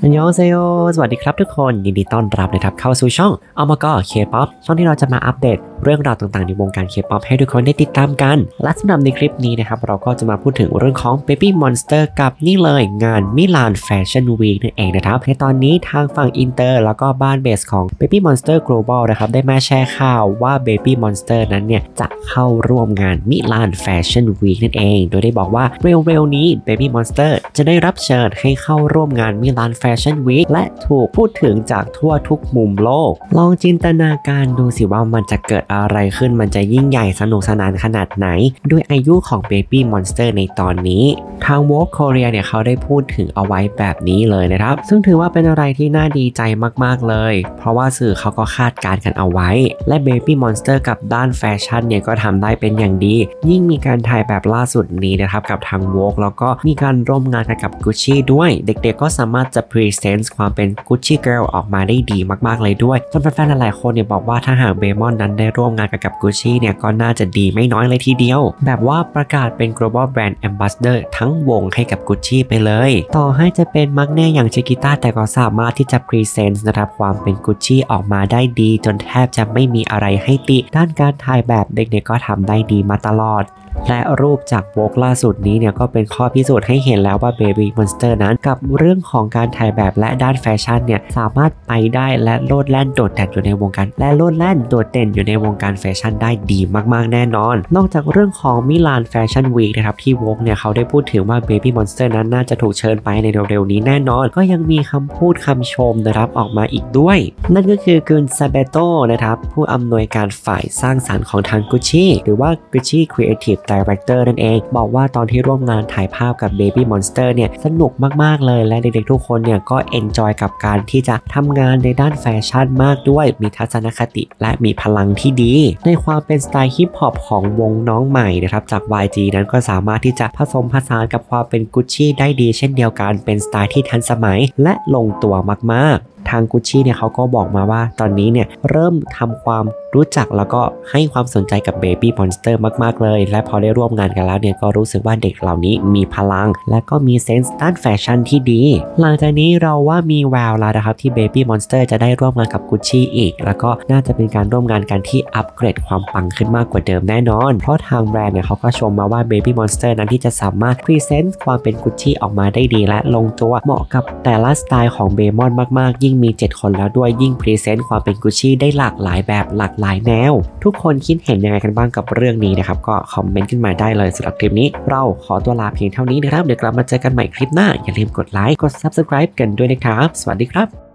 อันยองเซโยสวัสดีครับทุกคนยินดีต้อนรับนะครับเข้าสู่ช่องอมกเคป๊อปช่องที่เราจะมาอัปเดตเรื่องราวต่างๆในวงการเคป๊อปให้ทุกคนได้ติดตามกันและสำหรับในคลิปนี้นะครับเราก็จะมาพูดถึงเรื่องของ Baby Monster กับนี่เลยงานมิลานแฟชั่นวีคนั่นเองนะครับในตอนนี้ทางฝั่งอินเตอร์แล้วก็บ้านเบสของ Baby Monster Global นะครับได้มาแชร์ข่าวว่า Baby Monster นั้นเนี่ยจะเข้าร่วมงานมิลานแฟชั่นวีคนั่นเองโดยได้บอกว่าเร็วๆนี้ Baby Monster จะได้รับเชิญให้เข้าร่วมงานมิลานแฟชั่นวีคและถูกพูดถึงจากทั่วทุกมุมโลกลองจินตนาการดูสิว่ามันจะเกิดอะไรขึ้นมันจะยิ่งใหญ่สนุกสนานขนาดไหนด้วยอายุของ Baby Monster ในตอนนี้ทาง Vogue Korea เนี่ยเขาได้พูดถึงเอาไว้แบบนี้เลยนะครับซึ่งถือว่าเป็นอะไรที่น่าดีใจมากๆเลยเพราะว่าสื่อเขาก็คาดการณ์กันเอาไว้และ Baby Monster กับด้านแฟชั่นเนี่ยก็ทำได้เป็นอย่างดียิ่งมีการถ่ายแบบล่าสุดนี้นะครับกับทาง Vogue แล้วก็มีการร่วมงานกับ Gucci ด้วยเด็กๆก็สามารถจะพรีเซนต์ความเป็น Gucci Girl ออกมาได้ดีมากๆเลยด้วยจนแฟนๆหลายคนเนี่ยบอกว่าถ้าหากเบมอนนั้นได้ร่วมงานกับ Gucci เนี่ยก็น่าจะดีไม่น้อยเลยทีเดียวแบบว่าประกาศเป็น Global Brand Ambassador ทั้งวงให้กับ Gucci ไปเลยต่อให้จะเป็นมักแน่อย่างชิกิต้าแต่ก็สามารถที่จะพรีเซนต์นะครับความเป็น Gucci ออกมาได้ดีจนแทบจะไม่มีอะไรให้ติด้านการถ่ายแบบเด็กๆ ก็ทำได้ดีมาตลอดและรูปจากโวกล่าสุดนี้เนี่ยก็เป็นข้อพิสูจน์ให้เห็นแล้วว่า Baby Monster นั้นกับเรื่องของการถ่ายแบบและด้านแฟชั่นเนี่ยสามารถไปได้และโลดแล่นโดดเด่นอยู่ในวงการแฟชั่นได้ดีมากๆแน่นอนนอกจากเรื่องของมิลานแฟชั่นวีคนะครับที่โวกเนี่ยเขาได้พูดถึงว่า Baby Monster นั้นน่าจะถูกเชิญไปในเร็วๆนี้แน่นอนก็ยังมีคำพูดคำชมนะครับออกมาอีกด้วยนั่นก็คือคุณซาเบโตนะครับผู้อำนวยการฝ่ายสร้างสรรค์ของทาง Gucci หรือว่า Gucci Creative Director นั่นเองบอกว่าตอนที่ร่วมงานถ่ายภาพกับ Baby Monster เนี่ยสนุกมากๆเลยและเด็กๆทุกคนเนี่ยก็เอนจอยกับการที่จะทำงานในด้านแฟชั่นมากด้วยมีทัศนคติและมีพลังที่ดีในความเป็นสไตล์ฮิปฮอปของวงน้องใหม่นะครับจาก YG นั้นก็สามารถที่จะผสมผสานกับความเป็น Gucci ได้ดีเช่นเดียวกันเป็นสไตล์ที่ทันสมัยและลงตัวมากๆทาง Gucci เนี่ยเขาก็บอกมาว่าตอนนี้เนี่ยเริ่มทำความรู้จักแล้วก็ให้ความสนใจกับ Baby Monster มากๆเลยและพอได้ร่วมงานกันแล้วเนี่ยก็รู้สึกว่าเด็กเหล่านี้มีพลังและก็มีเซนส์ด้านแฟชั่นที่ดีหลังจากนี้เราว่ามีแววแล้วนะครับที่ Baby Monster จะได้ร่วมงานกับ Gucci อีกแล้วก็น่าจะเป็นการร่วมงานกันที่อัปเกรดความปังขึ้นมากกว่าเดิมแน่นอนเพราะทางแบรนด์เนี่ยเขาก็ชมมาว่า Baby Monster นั้นที่จะสามารถพรีเซนต์ความเป็น Gucci ออกมาได้ดีและลงตัวเหมาะกับแต่ละสไตล์ของเบมอนมากๆยิ่งมี7คนแล้วด้วยยิ่งพรีเซนต์ความเป็น Gucci ได้หลากหลายแบบหลากหลายแนวทุกคนคิดเห็นยังไงกันบ้างกับเรื่องนี้นะครับก็คอมเมนต์ขึ้นมาได้เลยสำหรับคลิปนี้เราขอตัวลาเพียงเท่านี้นะครับเดี๋ยวกลับมาเจอกันใหม่คลิปหน้าอย่าลืมกดไลค์กด Subscribe กันด้วยนะครับสวัสดีครับ